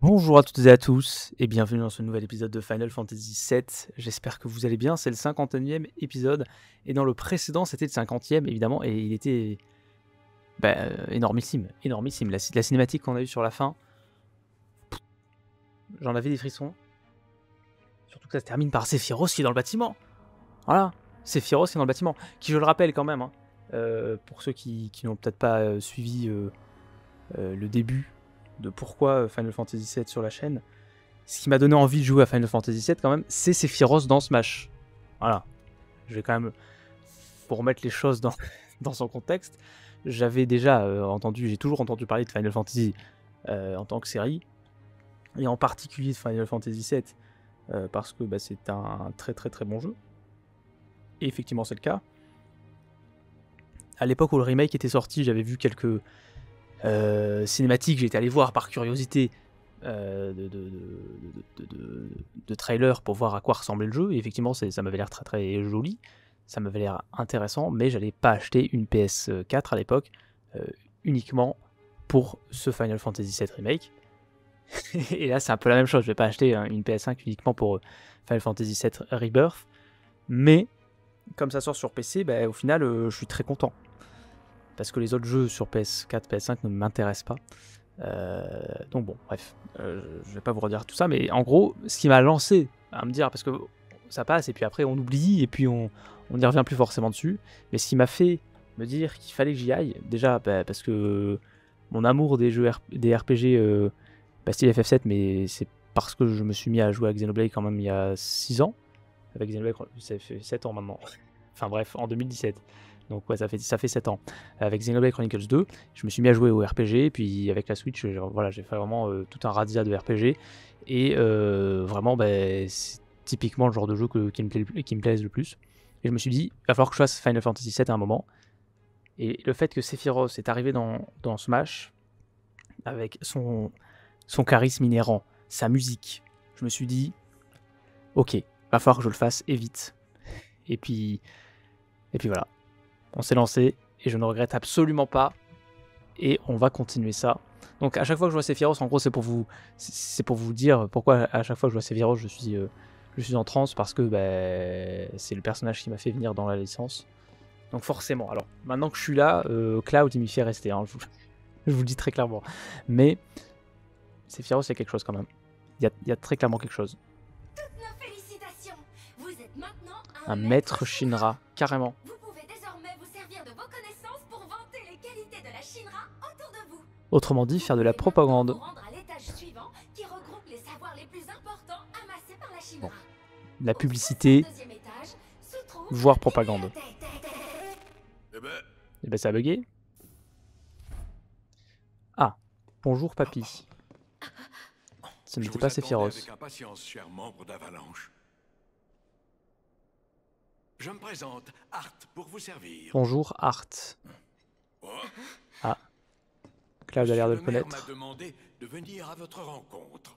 Bonjour à toutes et à tous, et bienvenue dans ce nouvel épisode de Final Fantasy VII. J'espère que vous allez bien, c'est le 50e épisode, et dans le précédent, c'était le 50e, évidemment, et il était énormissime. La cinématique qu'on a eue sur la fin, j'en avais des frissons. Surtout que ça se termine par Sephiroth qui est dans le bâtiment. Voilà, Sephiroth qui est dans le bâtiment, qui, je le rappelle quand même, hein, pour ceux qui n'ont peut-être pas suivi le début, de pourquoi Final Fantasy VII sur la chaîne, ce qui m'a donné envie de jouer à Final Fantasy VII quand même, c'est Sephiroth dans Smash. Voilà, je vais quand même, pour remettre les choses dans son contexte, j'avais déjà entendu, j'ai toujours entendu parler de Final Fantasy en tant que série, et en particulier de Final Fantasy VII, parce que c'est un très bon jeu, et effectivement c'est le cas. À l'époque où le remake était sorti, j'avais vu quelques... cinématique, j'étais allé voir par curiosité de trailer pour voir à quoi ressemblait le jeu, et effectivement ça m'avait l'air très joli, ça m'avait l'air intéressant, mais j'allais pas acheter une PS4 à l'époque uniquement pour ce Final Fantasy VII Remake. Et là c'est un peu la même chose, je vais pas acheter une PS5 uniquement pour Final Fantasy VII Rebirth, mais comme ça sort sur PC, au final je suis très content. Parce que les autres jeux sur PS4, PS5 ne m'intéressent pas. Donc bon, bref, je ne vais pas vous redire tout ça, mais en gros, ce qui m'a lancé à me dire, parce que ça passe, et puis après on oublie, et puis on n'y revient plus forcément dessus, mais ce qui m'a fait me dire qu'il fallait que j'y aille, déjà parce que mon amour des jeux RPG, style FF7, mais c'est parce que je me suis mis à jouer à Xenoblade quand même il y a 6 ans, avec Xenoblade, ça fait 7 ans maintenant, enfin bref, en 2017. Donc ouais, ça fait 7 ans. Avec Xenoblade Chronicles 2, je me suis mis à jouer au RPG, et puis avec la Switch, voilà, j'ai fait vraiment tout un radia de RPG, et vraiment, c'est typiquement le genre de jeu qui me plaise le plus. Et je me suis dit, il va falloir que je fasse Final Fantasy VII à un moment. Et le fait que Sephiroth est arrivé dans Smash, avec son charisme inhérent, sa musique, je me suis dit, ok, va falloir que je le fasse, et vite. Et puis voilà. On s'est lancé, et je ne regrette absolument pas, et on va continuer ça. Donc à chaque fois que je vois Sephiroth, en gros c'est pour vous dire pourquoi à chaque fois que je vois Sephiroth, je suis en transe, parce que c'est le personnage qui m'a fait venir dans la licence. Donc forcément, alors maintenant que je suis là, Cloud il m'y fait rester, hein, je vous le dis très clairement. Mais Sephiroth c'est quelque chose quand même, il y a très clairement quelque chose. Toutes nos félicitations. Vous êtes maintenant un maître Shinra, carrément. Autrement dit, faire de la propagande. Bon. La publicité, voire propagande. Et ça a bugué. Ah, bonjour papy. Ce n'était pas Sephiroth. Je me présente, Art, pour vous servir. Bonjour Art. Ah. Cloud a l'air de le connaître. Le maire m'a demandé de venir à votre rencontre.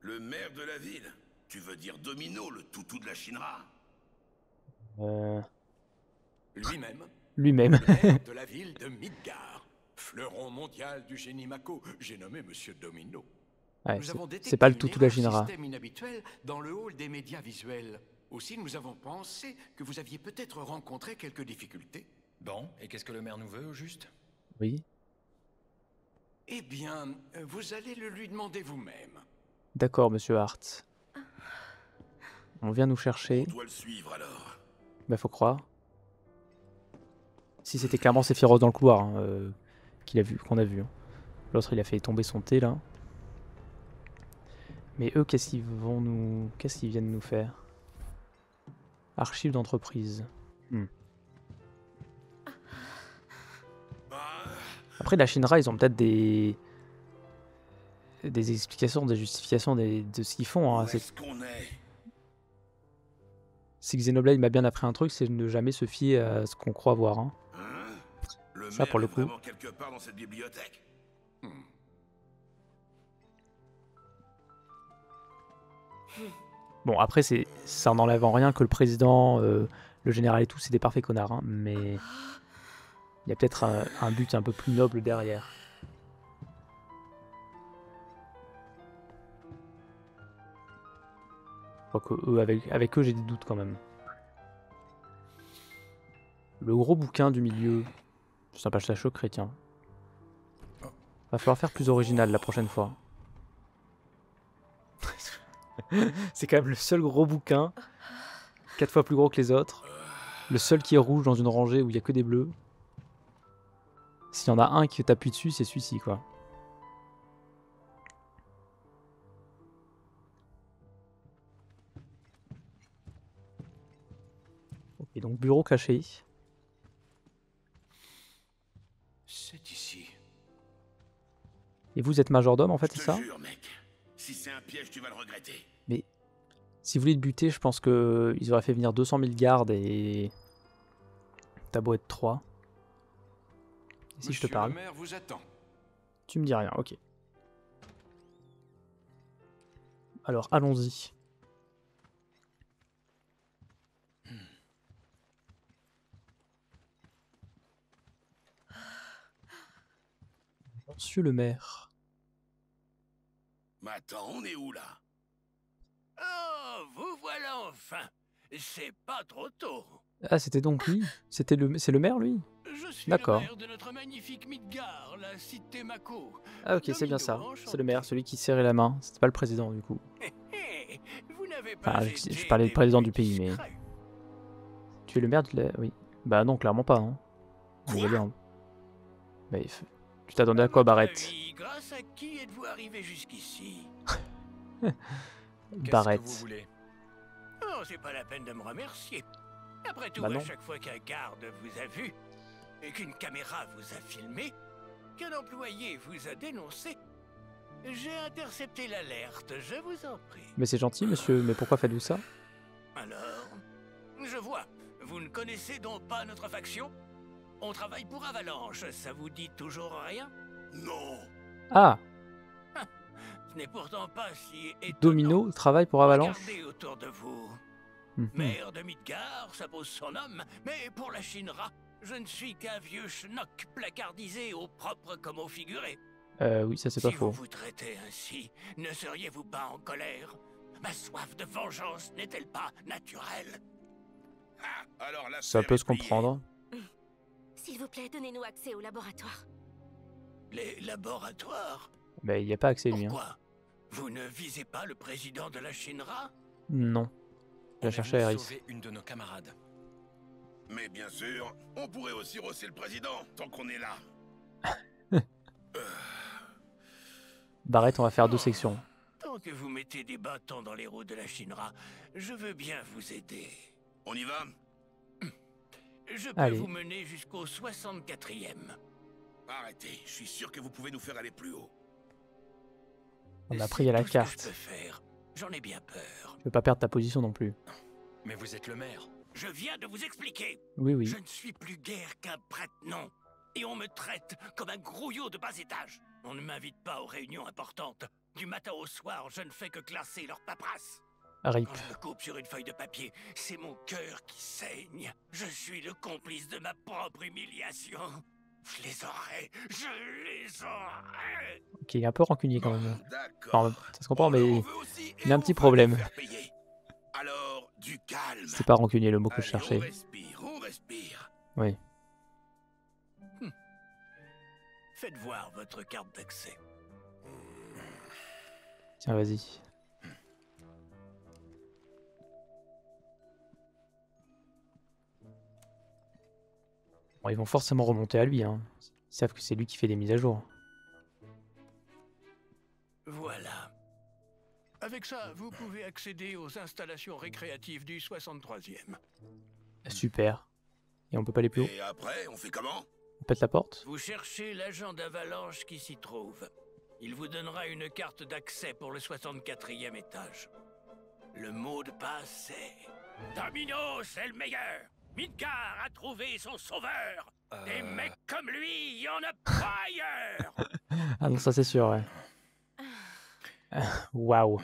Le maire de la ville, tu veux dire Domino, le toutou de la Shinra. Lui-même. Le maire de la ville de Midgar, fleuron mondial du génie Mako, j'ai nommé Monsieur Domino. Ouais, c'est pas le toutou de la Shinra. Système inhabituel dans le hall des médias visuels. Aussi, nous avons pensé que vous aviez peut-être rencontré quelques difficultés. Bon, et qu'est-ce que le maire nous veut au juste? Oui. Eh bien, vous allez le lui demander vous-même. D'accord, monsieur Hart. On vient nous chercher. On doit le suivre alors. Faut croire. Si c'était clairement Sephiroth dans le couloir, hein, qu'on a vu. Hein. L'autre, il a fait tomber son thé là. Mais eux, qu'est-ce qu'ils viennent nous faire? Archives d'entreprise. Après, la Shinra, ils ont peut-être des explications, des justifications de ce qu'ils font. Hein. C'est que Xenoblade m'a bien appris un truc, c'est ne jamais se fier à ce qu'on croit voir. Hein. Ça, pour le coup. Bon, après, ça n'enlève en rien que le président, le général et tout, c'est des parfaits connards. Hein, mais... il y a peut-être un but un peu plus noble derrière. Quoique eux, avec eux, j'ai des doutes quand même. Le gros bouquin du milieu. C'est un pastacho chrétien. Va falloir faire plus original la prochaine fois. C'est quand même le seul gros bouquin. 4 fois plus gros que les autres. Le seul qui est rouge dans une rangée où il n'y a que des bleus. S'il y en a un qui t'appuie dessus, c'est celui-ci quoi. Et donc bureau caché. C'est ici. Et vous êtes majordome en fait, c'est ça? Jure, mec. Si c'est un piège, tu vas le regretter. Mais si vous voulez te buter, je pense que ils auraient fait venir 200 000 gardes et t'as beau être 3. Et si je te parle, vous attend. Tu me dis rien, ok. Alors allons-y. Monsieur le maire. Attends, on est où là? Oh, vous voilà enfin. C'est pas trop tôt. Ah, c'était donc lui. C'était le, c'est le maire lui. D'accord. Ah ok, c'est bien ça. C'est le maire, celui qui serrait la main. C'était pas le président du coup. Enfin, je parlais du président du pays, mais. Tu es le maire de la... Oui. Bah non, clairement pas. Hein. On va bien. Mais il faut... Tu t'attendais à quoi, Barrette? Grâce à qui êtes-vous arrivé jusqu'ici? Barrette. Oh, c'est pas la peine de me remercier. Après tout, bah à chaque fois qu'un garde vous a vu, et qu'une caméra vous a filmé, qu'un employé vous a dénoncé, j'ai intercepté l'alerte, je vous en prie. Mais c'est gentil, monsieur, mais pourquoi faites-vous ça? Alors, je vois, vous ne connaissez donc pas notre faction? On travaille pour Avalanche, ça vous dit toujours rien? Non. Ah. Ce n'est pourtant pas si étonnant. Domino travaille pour Avalanche. Regardez autour de vous. Maire de Midgar, ça pose son homme, mais pour la Shinra, je ne suis qu'un vieux schnock placardisé au propre comme au figuré. Oui, ça c'est pas faux. Si vous vous traitez ainsi, ne seriez-vous pas en colère? Ma soif de vengeance n'est-elle pas naturelle? Ah, alors là, ça peut se comprendre. S'il vous plaît, donnez-nous accès au laboratoire. Les laboratoires? Bah, il n'y a pas accès, lui. Pourquoi hein. Vous ne visez pas le président de la Shinra? Non. Je la cherchais à Aerys. Une de nos camarades. Mais bien sûr, on pourrait aussi rosser le président, tant qu'on est là. Barrette, on va faire 2 sections. Tant que vous mettez des bâtons dans les roues de la Shinra, je veux bien vous aider. On y va? Je peux vous mener jusqu'au 64e. Arrêtez, je suis sûr que vous pouvez nous faire aller plus haut. On a pris à la carte. J'en ai bien peur. Je veux pas perdre ta position non plus. Mais vous êtes le maire. Je viens de vous expliquer. Oui, oui. Je ne suis plus guère qu'un prête-nom. Et on me traite comme un grouillot de bas étage. On ne m'invite pas aux réunions importantes. Du matin au soir, je ne fais que classer leur paperasse. Rip. Quand je me coupe sur une feuille de papier, c'est mon cœur qui saigne. Je suis le complice de ma propre humiliation. Je les aurai, je les aurai. Ok, il est un peu rancunier quand même. Enfin, ça se comprend, mais il y a un petit problème. C'est pas rancunier le mot que je cherchais. On respire. Oui. Faites voir votre carte d'accès. Tiens, vas-y. Ils vont forcément remonter à lui, hein. Ils savent que c'est lui qui fait des mises à jour. Voilà. Avec ça, vous pouvez accéder aux installations récréatives du 63e. Super. Et on peut pas aller plus haut? Et après, on fait comment? On pète la porte? Vous cherchez l'agent d'Avalanche qui s'y trouve. Il vous donnera une carte d'accès pour le 64e étage. Le mot de passe est... Domino, c'est le meilleur! Midgar a trouvé son sauveur. Des mecs comme lui, il y en a pas ailleurs. Ah non, ça c'est sûr, ouais. Waouh.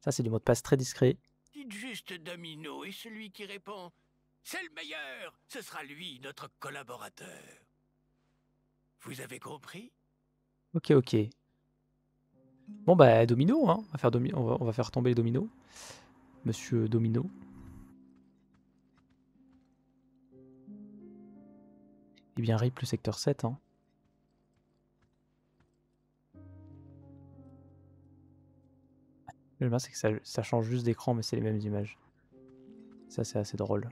Ça c'est du mot de passe très discret. Dites juste Domino et celui qui répond « C'est le meilleur !» Ce sera lui, notre collaborateur. Vous avez compris? Ok, ok. Bon bah Domino, hein. On va faire tomber les dominos. Monsieur Domino. Eh bien, RIP le secteur 7, hein. Le bien, c'est que ça change juste d'écran, mais c'est les mêmes images. Ça, c'est assez drôle.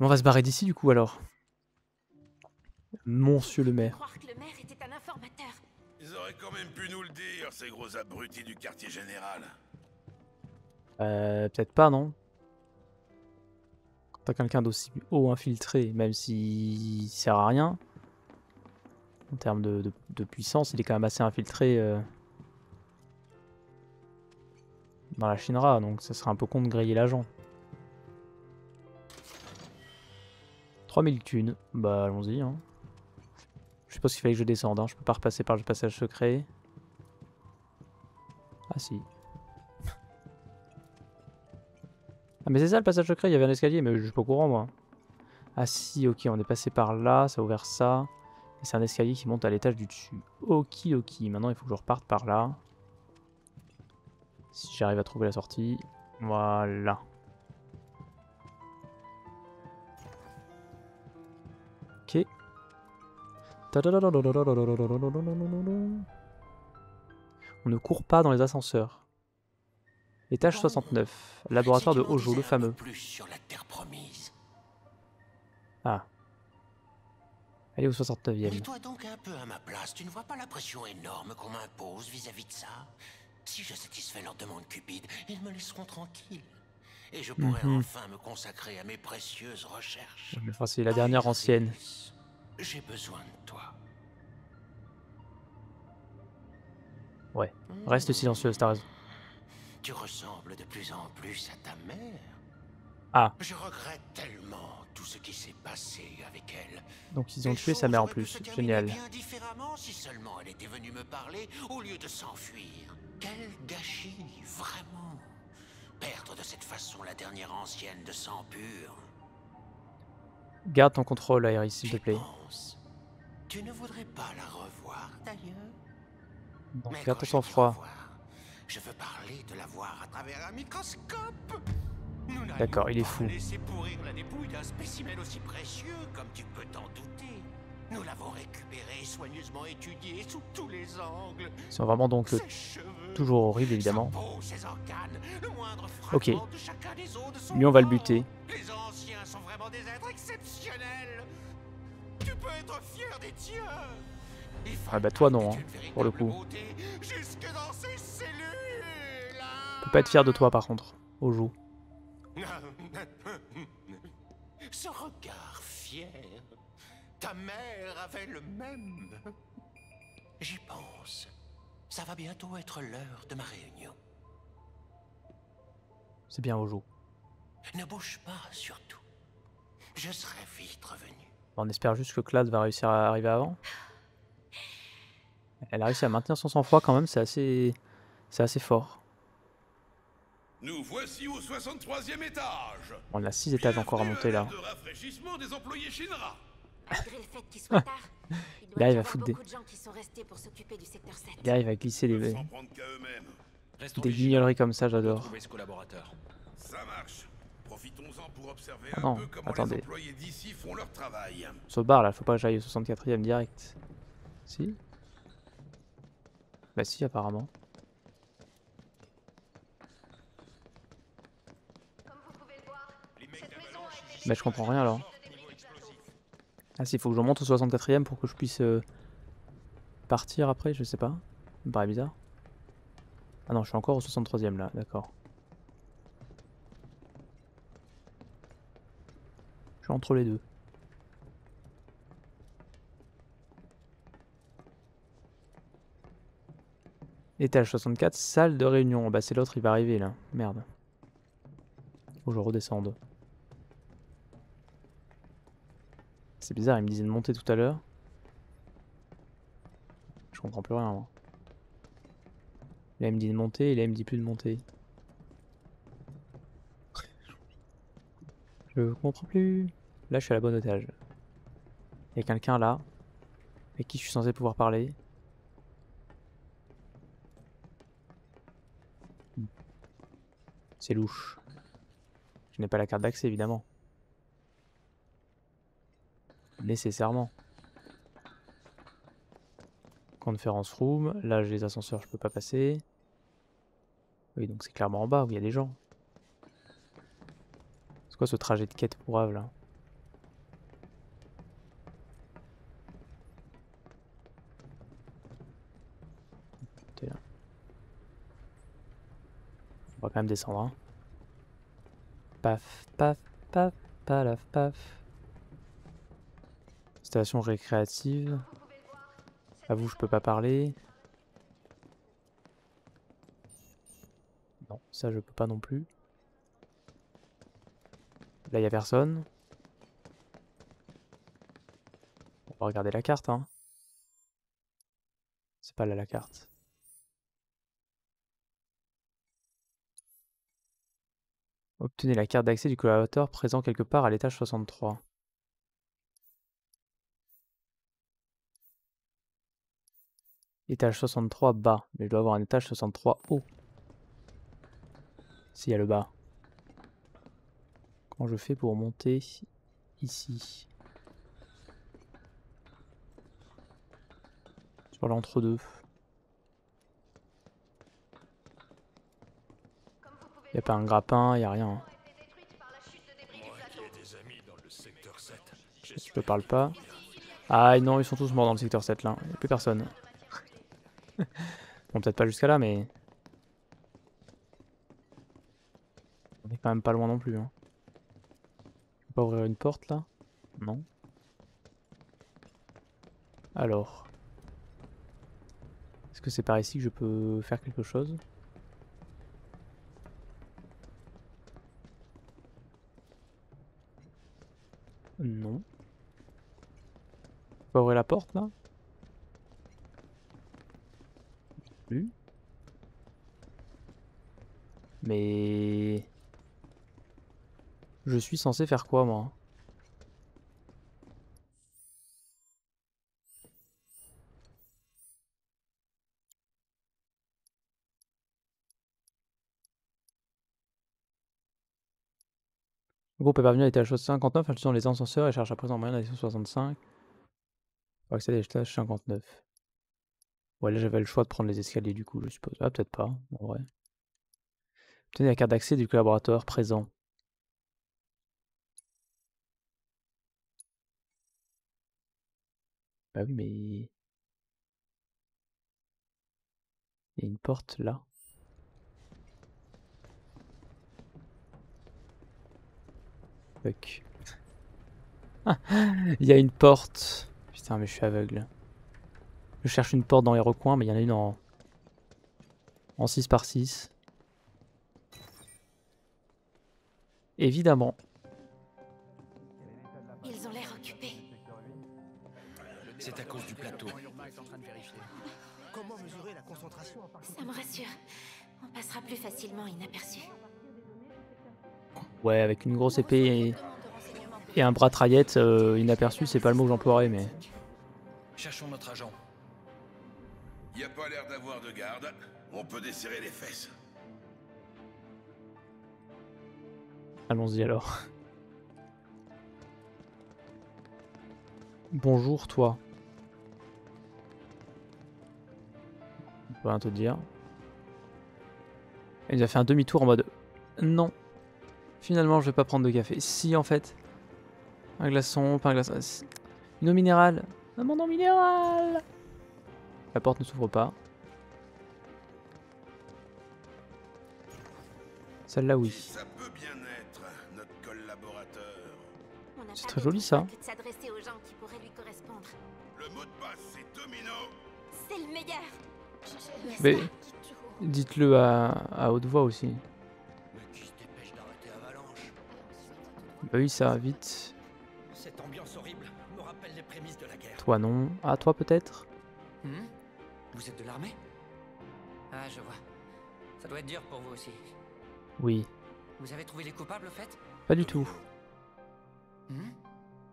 Mais on va se barrer d'ici, du coup, alors. Monsieur le maire. Je crois que le maire était un informateur. Ils auraient quand même pu nous le dire, ces gros abrutis du quartier général. Peut-être pas, non? Quand t'as quelqu'un d'aussi haut infiltré, même s'il sert à rien, en termes de puissance, il est quand même assez infiltré dans la Shinra, donc ça serait un peu con de griller l'agent. 3000 thunes, bah allons-y. Hein. Je suppose qu'il fallait que je descende, hein. Je peux pas repasser par le passage secret. Ah si. Ah mais c'est ça le passage secret, il y avait un escalier, mais je suis pas au courant moi. Ah si, ok, on est passé par là, ça a ouvert ça. Et c'est un escalier qui monte à l'étage du dessus. Ok, maintenant il faut que je reparte par là. Si j'arrive à trouver la sortie, voilà. Ok. On ne court pas dans les ascenseurs. Étage 69, laboratoire de Hojo, le fameux. Ah. Elle est au 69e. Mets-toi donc un peu à ma place, tu ne vois pas la pression énorme qu'on m'impose vis-à-vis de ça? Si je satisfais leur demande cupide, ils me laisseront tranquille. Et je pourrai enfin me consacrer à mes précieuses recherches. Enfin, c'est la dernière ancienne. J'ai besoin de toi. Ouais, reste silencieuse, t'as raison. Tu ressembles de plus en plus à ta mère. Ah. Je regrette tellement tout ce qui s'est passé avec elle. Donc ils ont tué sa mère en plus. Génial. Bien différemment si seulement elle était venue me parler au lieu de s'enfuir. Quel gâchis, vraiment. Perdre de cette façon la dernière ancienne de sang pur. Garde ton contrôle, Aerys, s'il te plaît. Tu ne voudrais pas la revoir d'ailleurs. Garde ton sang-froid. Je veux parler de la voir à travers un microscope. D'accord, il est fou. Laisser pourrir la dépouille d'un spécimen aussi précieux, comme tu peux t'en douter. Nous l'avons récupéré, soigneusement étudié sous tous les angles. C'est vraiment donc toujours horrible, évidemment. Peau, ses organes, le moindre fragment de chacun des os de son corps. Lui, on va le buter. Les anciens sont vraiment des êtres exceptionnels. Tu peux être fier des tiens. Ah bah toi non, hein, pour le coup. Je peux pas être fier de toi par contre, au jour. Ce regard fier, ta mère avait le même. J'y pense, ça va bientôt être l'heure de ma réunion. C'est bien, Hojo. Ne bouge pas surtout, je serai vite revenu. On espère juste que Cloud va réussir à arriver avant. Elle a réussi à maintenir son sang-froid quand même, c'est assez fort. Nous voici au 63e étage. On a 6 étages encore à monter là. Là il va foutre des... Là il va glisser des guignoleries comme ça, j'adore. Ah non, attendez. On se barre là, faut pas que j'aille au 64e direct. Si ? Bah si, apparemment. Mais je comprends rien alors. Ah si, il faut que je monte au 64e pour que je puisse partir après, je sais pas. Ça me paraît bizarre. Ah non, je suis encore au 63e là, d'accord. Je suis entre les deux. Étage 64, salle de réunion. Bah c'est l'autre, il va arriver là. Merde. Faut que je redescende. C'est bizarre, il me disait de monter tout à l'heure. Je comprends plus rien, moi. Là, il me dit de monter, et là, il me dit plus de monter. Je comprends plus. Là, je suis à la bonne otage. Il y a quelqu'un là, avec qui je suis censé pouvoir parler. C'est louche. Je n'ai pas la carte d'accès, évidemment. Nécessairement. Conference room. Là, j'ai les ascenseurs, je peux pas passer. Oui, donc c'est clairement en bas où il y a des gens. C'est quoi ce trajet de quête pour Ave, là? On va quand même descendre. Hein. Paf, paf, paf, palaf, paf. Station récréative. À vous, je peux pas parler. Non, ça je peux pas non plus. Là, il y a personne. On va regarder la carte. Hein. C'est pas là la carte. Obtenez la carte d'accès du collaborateur présent quelque part à l'étage 63. Étage 63 bas. Mais je dois avoir un étage 63 haut. S'il y a le bas. Comment je fais pour monter ici? Sur l'entre-deux. Y'a pas un grappin, y'a rien. Je te parle pas. Ah non, ils sont tous morts dans le secteur 7 là. Y'a plus personne. Bon, peut-être pas jusqu'à là, mais. On est quand même pas loin non plus. Hein. Je peux pas ouvrir une porte là? Non. Alors. Est-ce que c'est par ici que je peux faire quelque chose? Non. On peut ouvrir la porte là? Plus. Mais. Je suis censé faire quoi moi? Le groupe est parvenu à l'étage 59 en utilisant les ascenseurs et cherche à présent moyen à l'étage 65 pour accéder à l'étage 59. Ouais, là j'avais le choix de prendre les escaliers du coup, je suppose. Ah, peut-être pas, en vrai. Obtenez la carte d'accès du collaborateur présent. Bah oui, mais. Il y a une porte là. Fuck. Il y a une porte. Putain, mais je suis aveugle. Je cherche une porte dans les recoins, mais il y en a une en 6 par 6. Évidemment. Ils ont l'air occupés. C'est à cause du plateau. Comment mesurer la concentration? Ça me rassure. On passera plus facilement inaperçu. Ouais, avec une grosse épée et un bras traillette inaperçu, c'est pas le mot que j'emploierais, mais. Cherchons notre agent. Y a pas l'air d'avoir de garde. On peut desserrer les fesses. Allons-y alors. Bonjour toi. On peut rien te dire. Il nous a fait un demi-tour en mode non. Finalement, je vais pas prendre de café. Si, en fait. Un glaçon, pas un glaçon. Une eau minérale. Maman, non minérale. La porte ne s'ouvre pas. Celle-là, oui. Ça peut bien être notre collaborateur. C'est très joli, ça. Que de s'adresser aux gens qui pourraient lui correspondre. Le mot de passe, c'est Domino. C'est le meilleur. Mais dites-le à haute voix aussi. Bah oui, ça, vite. Cette ambiance horrible me rappelle les prémices de la guerre. Toi non. Ah, toi peut-être. Vous êtes de l'armée? Ah, je vois. Ça doit être dur pour vous aussi. Oui. Vous avez trouvé les coupables, au fait? Pas du tout.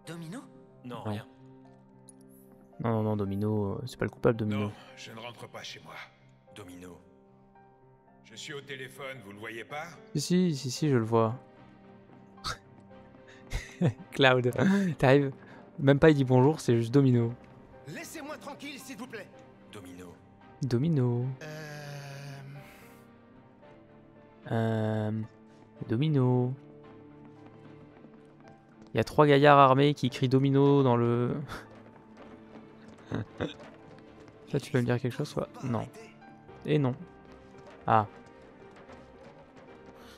Domino? Non, rien. Non, Domino, c'est pas le coupable, Domino. Non, je ne rentre pas chez moi. Domino. Je suis au téléphone, vous le voyez pas? Si, je le vois. Cloud, t'arrives. Même pas il dit bonjour, c'est juste Domino. Laissez-moi tranquille, s'il vous plaît. Domino. Domino. Il y a 3 gaillards armés qui crient Domino dans le... Là, tu peux me dire quelque chose, quoi? Non. Et non. Ah.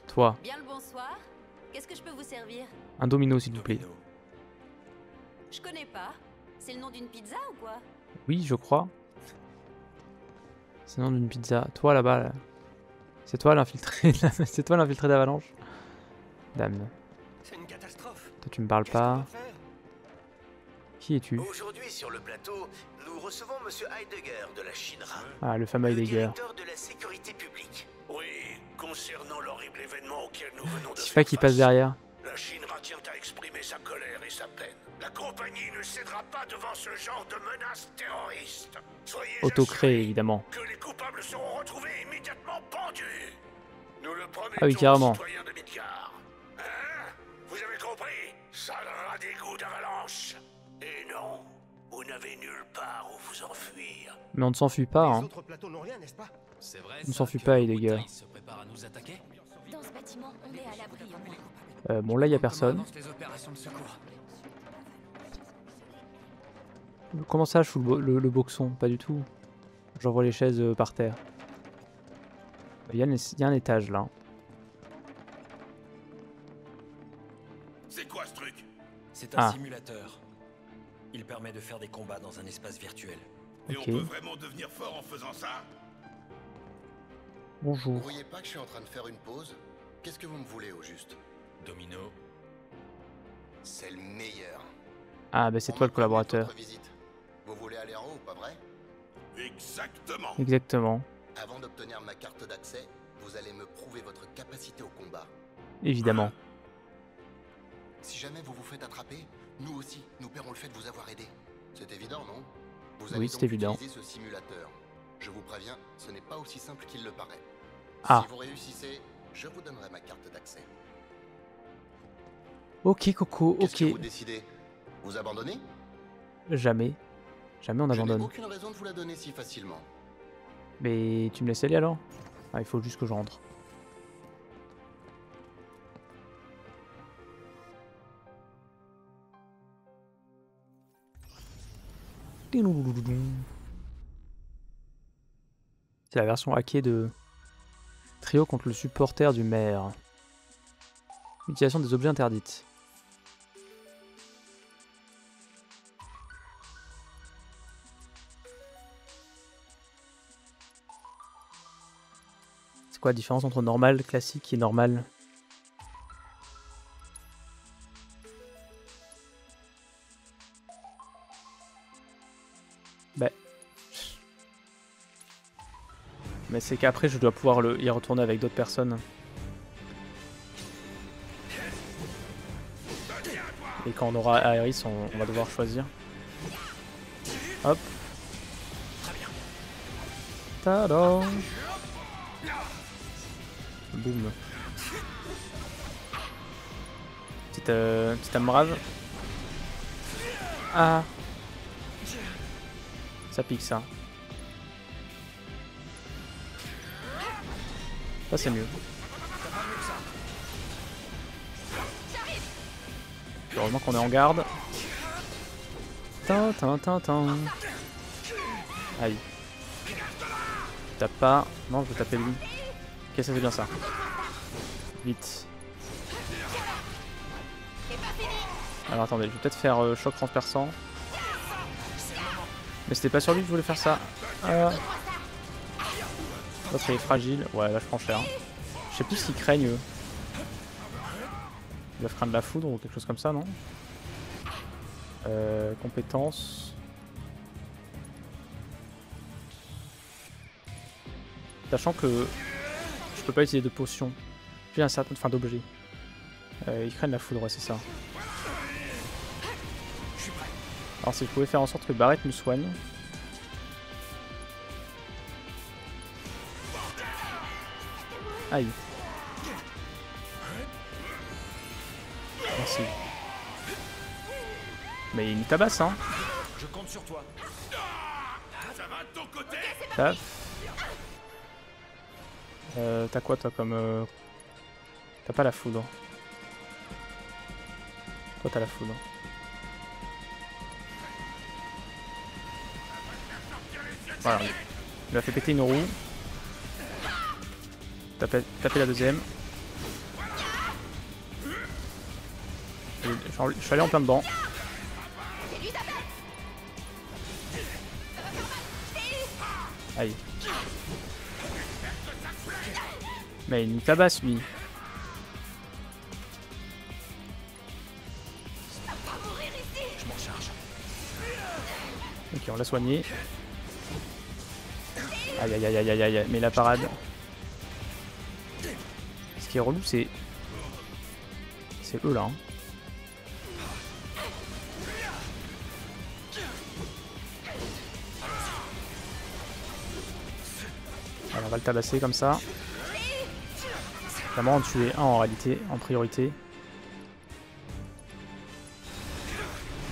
Toi. Bien le bonsoir. Qu'est-ce que je peux vous servir? Un domino, s'il vous plaît. Je connais pas. C'est le nom d'une pizza ou quoi? Oui, je crois. C'est le nom d'une pizza. Toi, là-bas. Là. C'est toi l'infiltré. C'est toi l'infiltré d'Avalanche. Dame. C'est une catastrophe. Toi, tu me parles pas. Qui es-tu? Aujourd'hui sur le plateau, nous recevons monsieur Heidegger de la Shinra. Ah, le fameux Heidegger. Directeur de la sécurité publique. Oui, concernant l'horrible événement auquel nous venons de. Je sais pas qui passe derrière. La Shinra tient à exprimer sa colère et sa peine. La compagnie ne cédera pas devant ce genre de menace terroriste. Soyez autocréé évidemment. Que les coupables seront retrouvés immédiatement pendus. Nous le promettons. Ah oui, carrément. Aux citoyens de Midgar. Hein? Vous avez compris? Ça donnera des coups d'avalanche. Et non, vous n'avez nulle part où vous enfuir. Mais on ne s'enfuit pas, hein. On ne s'enfuit pas, les gars. Bon, là, il n'y a personne. Comment ça, je fous le boxon? Pas du tout. J'envoie les chaises par terre. Il y a un étage, là. C'est quoi, ce truc? C'est un simulateur. Il permet de faire des combats dans un espace virtuel. Et okay. On peut vraiment devenir fort en faisant ça? Bonjour. Vous voyez pas que je suis en train de faire une pause? Qu'est-ce que vous me voulez au juste? Domino. C'est le meilleur. Ah bah c'est toi le collaborateur. Vous voulez aller en haut, pas vrai? Exactement. Exactement. Avant d'obtenir ma carte d'accès, vous allez me prouver votre capacité au combat. Évidemment. Si jamais vous vous faites attraper, nous aussi, nous paierons le fait de vous avoir aidé. C'est évident, non? Vous avez donc utilisé ce simulateur. Je vous préviens, ce n'est pas aussi simple qu'il le paraît. Ah. Si vous réussissez, je vous donnerai ma carte d'accès. Ok, Coco, ok. Qu'est-ce que vous décidez? Vous abandonnez? Jamais. Jamais on abandonne. Je n'ai aucune raison de vous la donner si facilement. Mais tu me laisses aller alors? Ah, il faut juste que je rentre. C'est la version hackée de Trio contre le supporter du maire. Utilisation des objets interdits. C'est quoi la différence entre normal, classique et normal? Mais c'est qu'après je dois pouvoir y retourner avec d'autres personnes. Et quand on aura Aerys, on va devoir choisir. Hop. Tadam. Boum. Petite amarrage. Ah. Ça pique ça. Ça c'est mieux. Heureusement qu'on est en garde. Aïe. Je tape pas. Non, je vais taper lui. Ok, ça fait bien ça. Vite. Alors attendez, je vais peut-être faire choc transperçant. Mais c'était pas sur lui que je voulais faire ça. L'autre il est fragile, ouais là je prends cher. Je sais plus s'ils craignent eux. Ils doivent craindre la foudre ou quelque chose comme ça, non? Compétences. Sachant que je peux pas utiliser de potions. J'ai un certain enfin d'objets. Ils craignent la foudre, ouais, c'est ça. Alors si je pouvais faire en sorte que Barrett me soigne. Aïe. Merci. Mais il me tabasse, hein. Je compte sur toi. Ça va de ton côté. Taf. T'as quoi toi comme... T'as pas la foudre. Toi t'as la foudre. Voilà. Il m'a fait péter une roue. Taper la deuxième. Je suis allé en plein dedans. Aïe. Mais il nous tabasse lui. Je m'en charge. Ok, on l'a soigné. Aïe aïe aïe aïe aïe aïe, mais la parade. Ce qui est relou, c'est. C'est eux là. Hein. Alors on va le tabasser comme ça. Vraiment en tuer un en réalité, en priorité.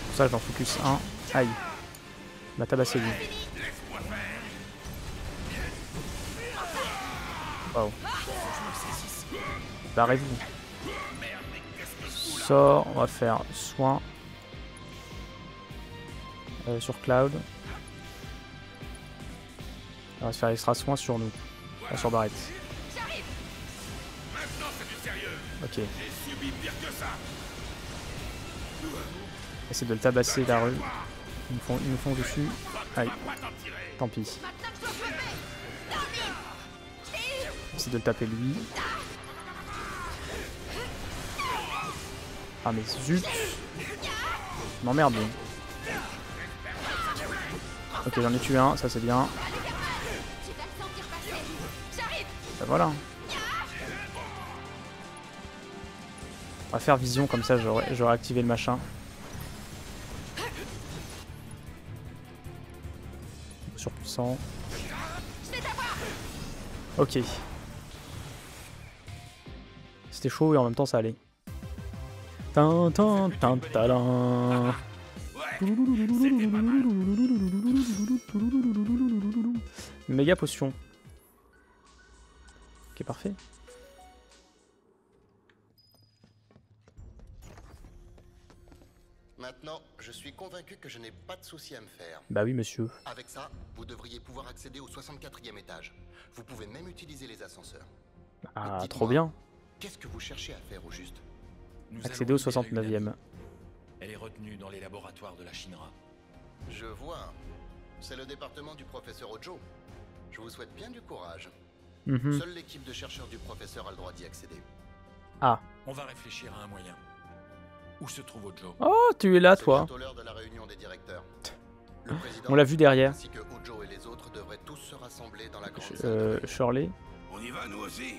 Pour ça, j'en focus un. Aïe. Il m'a tabassé lui. Wow. Barrez-vous. Sort, on va faire soin sur Cloud. On va se faire extra soin sur nous. Enfin, sur Barrett. Ok. Essaye de le tabasser la rue. Ils nous font dessus. Aïe. Tant pis. Essaye de le taper lui. Ah mais zut. Je m'emmerde. Ok, j'en ai tué un, ça c'est bien. Ben voilà. On va faire vision comme ça, j'aurais activé le machin. Surpuissant. Ok. C'était chaud et en même temps ça allait. Méga potion. Ok, parfait. Maintenant, je suis convaincu que je n'ai pas de souci à me faire. Bah oui, monsieur. Avec ça, vous devriez pouvoir accéder au 64e étage. Vous pouvez même utiliser les ascenseurs. Ah, trop bien. Qu'est-ce que vous cherchez à faire au juste ? Accéder au 69e. Elle est retenue dans les laboratoires de la Shinra. Je vois. C'est le département du professeur Hojo. Je vous souhaite bien du courage. Mmh. Seule l'équipe de chercheurs du professeur a le droit d'y accéder. Ah. On va réfléchir à un moyen. Où se trouve Hojo? Oh, tu es là, toi. C'est l'heure de la réunion des directeurs. Le président, on l'a vu derrière. Ainsi que Hojo et les autres devraient tous se rassembler dans la grande salle. Shirley. On y va, nous aussi.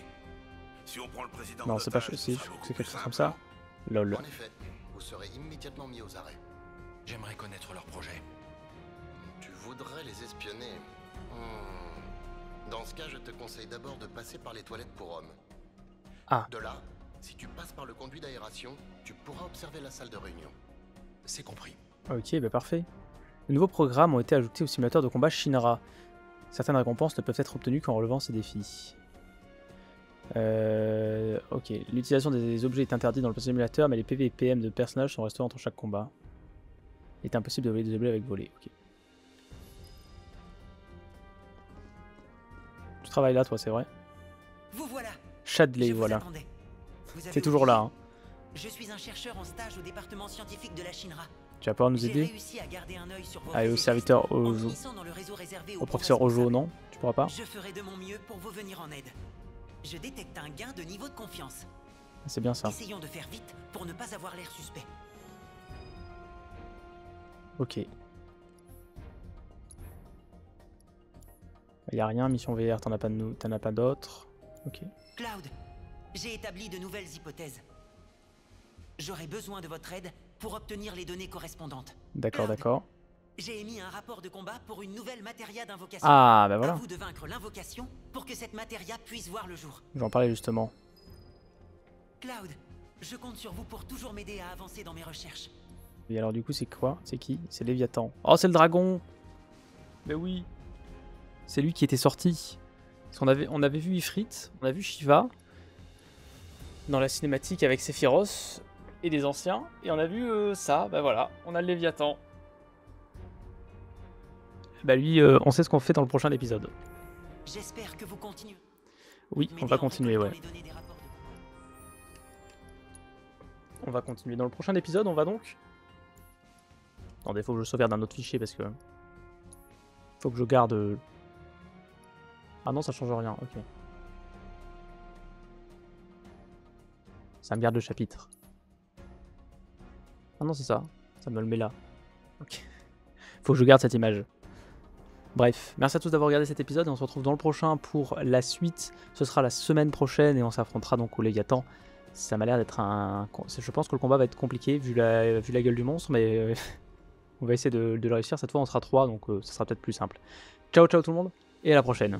Si on prend le président. Non, c'est pas si. C'est quelque chose comme ça. Lol. En effet, vous serez immédiatement mis aux arrêts. J'aimerais connaître leur projet. Tu voudrais les espionner. Dans ce cas, je te conseille d'abord de passer par les toilettes pour hommes. Ah. De là, si tu passes par le conduit d'aération, tu pourras observer la salle de réunion. C'est compris. Ok, bah parfait. De nouveaux programmes ont été ajoutés au simulateur de combat Shinra. Certaines récompenses ne peuvent être obtenues qu'en relevant ces défis. Ok, l'utilisation des objets est interdite dans le simulateur, mais les PV et PM de personnages sont restaurés entre chaque combat. Il est impossible de voler des objets avec voler. Ok. Tu travailles là, toi, c'est vrai. Vous voilà. Chadley, voilà. C'est toujours là. Hein. Je suis un chercheur en stage au département scientifique de la Shinra. Tu vas pouvoir nous aider. Allez, au serviteur Hojo. Au professeur Hojo, non? Tu pourras pas? Je ferai de mon mieux pour vous venir en aide. Je détecte un gain de niveau de confiance. C'est bien ça. Essayons de faire vite pour ne pas avoir l'air suspect. Ok. Il n'y a rien, mission VR, t'en as pas d'autres. Ok. Cloud, j'ai établi de nouvelles hypothèses. J'aurai besoin de votre aide pour obtenir les données correspondantes. D'accord, d'accord. J'ai émis un rapport de combat pour une nouvelle matéria d'invocation. Ah, bah voilà. À vous de vaincre l'invocation pour que cette matéria puisse voir le jour. J'en parlais justement. Cloud, je compte sur vous pour toujours m'aider à avancer dans mes recherches. Et alors du coup, c'est quoi? C'est qui? C'est Léviathan. Oh, c'est le dragon. Mais oui. C'est lui qui était sorti. Parce on avait vu Ifrit, on a vu Shiva dans la cinématique avec Sephiroth et des anciens. Et on a vu ça, bah voilà, on a le Léviathan. Bah lui, on sait ce qu'on fait dans le prochain épisode. J'espère que vous continuez. Oui, on va continuer, ouais. On va continuer dans le prochain épisode, on va donc... Attendez, faut que je sauvegarde un autre fichier parce que... Faut que je garde... Ah non, ça change rien, ok. Ça me garde le chapitre. Ah non, c'est ça. Ça me le met là. Ok. Faut que je garde cette image. Bref, merci à tous d'avoir regardé cet épisode et on se retrouve dans le prochain pour la suite. Ce sera la semaine prochaine et on s'affrontera donc au Léviathan. Ça m'a l'air d'être un... Je pense que le combat va être compliqué vu la gueule du monstre, mais on va essayer de le réussir. Cette fois, on sera 3, donc ça sera peut-être plus simple. Ciao, ciao tout le monde et à la prochaine.